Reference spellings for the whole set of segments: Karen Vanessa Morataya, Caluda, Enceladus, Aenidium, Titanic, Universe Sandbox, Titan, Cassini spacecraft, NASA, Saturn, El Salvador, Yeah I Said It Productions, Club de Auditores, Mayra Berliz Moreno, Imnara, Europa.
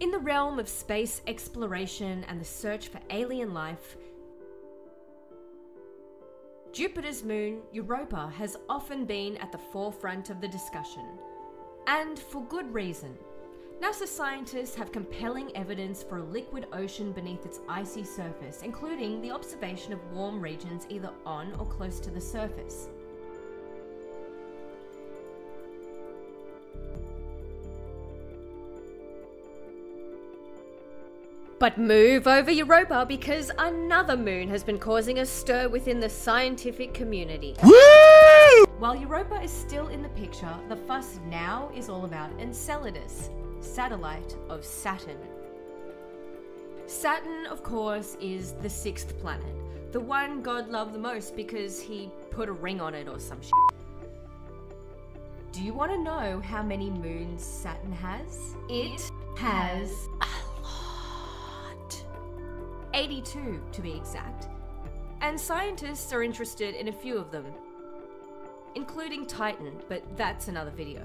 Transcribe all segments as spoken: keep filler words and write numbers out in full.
In the realm of space exploration and the search for alien life, Jupiter's moon, Europa, has often been at the forefront of the discussion. And for good reason. NASA scientists have compelling evidence for a liquid ocean beneath its icy surface, including the observation of warm regions either on or close to the surface. But move over Europa, because another moon has been causing a stir within the scientific community. Woo! While Europa is still in the picture, the fuss now is all about Enceladus, satellite of Saturn. Saturn, of course, is the sixth planet, the one God loved the most because he put a ring on it or some shit. Do you want to know how many moons Saturn has? It has eighty-two to be exact, and scientists are interested in a few of them, including Titan, but that's another video.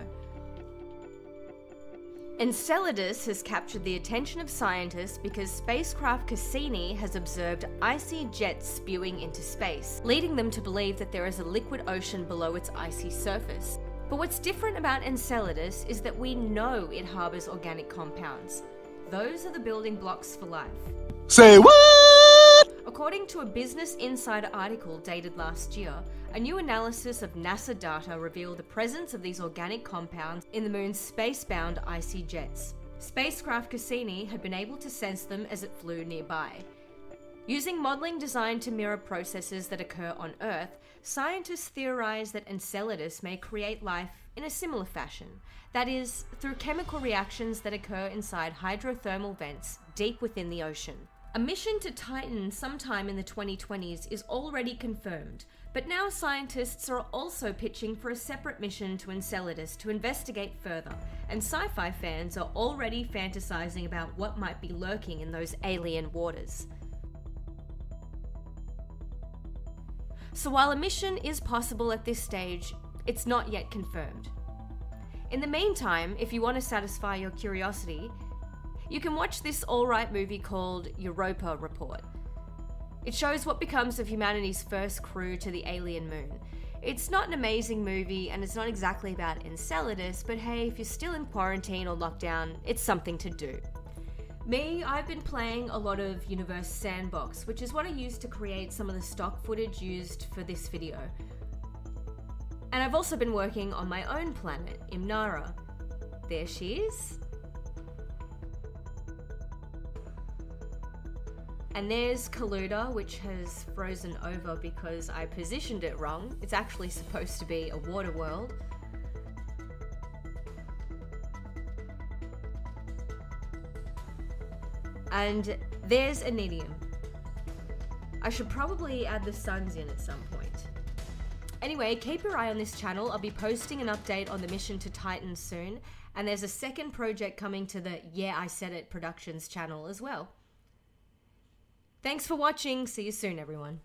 Enceladus has captured the attention of scientists because spacecraft Cassini has observed icy jets spewing into space, leading them to believe that there is a liquid ocean below its icy surface. But what's different about Enceladus is that we know it harbours organic compounds. Those are the building blocks for life. Say what? According to a Business Insider article dated last year, a new analysis of NASA data revealed the presence of these organic compounds in the moon's space-bound icy jets. Spacecraft Cassini had been able to sense them as it flew nearby. Using modelling designed to mirror processes that occur on Earth, scientists theorise that Enceladus may create life in a similar fashion, that is, through chemical reactions that occur inside hydrothermal vents deep within the ocean. A mission to Titan sometime in the twenty twenties is already confirmed, but now scientists are also pitching for a separate mission to Enceladus to investigate further, and sci-fi fans are already fantasizing about what might be lurking in those alien waters. So while a mission is possible at this stage, it's not yet confirmed. In the meantime, if you want to satisfy your curiosity, you can watch this alright movie called Europa Report. It shows what becomes of humanity's first crew to the alien moon. It's not an amazing movie and it's not exactly about Enceladus, but hey, if you're still in quarantine or lockdown, it's something to do. Me, I've been playing a lot of Universe Sandbox, which is what I use to create some of the stock footage used for this video. And I've also been working on my own planet, Imnara. There she is. And there's Caluda, which has frozen over because I positioned it wrong. It's actually supposed to be a water world. And there's Aenidium. I should probably add the suns in at some point. Anyway, keep your eye on this channel. I'll be posting an update on the mission to Titan soon, and there's a second project coming to the Yeah I Said It Productions channel as well. Thanks for watching. See you soon, everyone.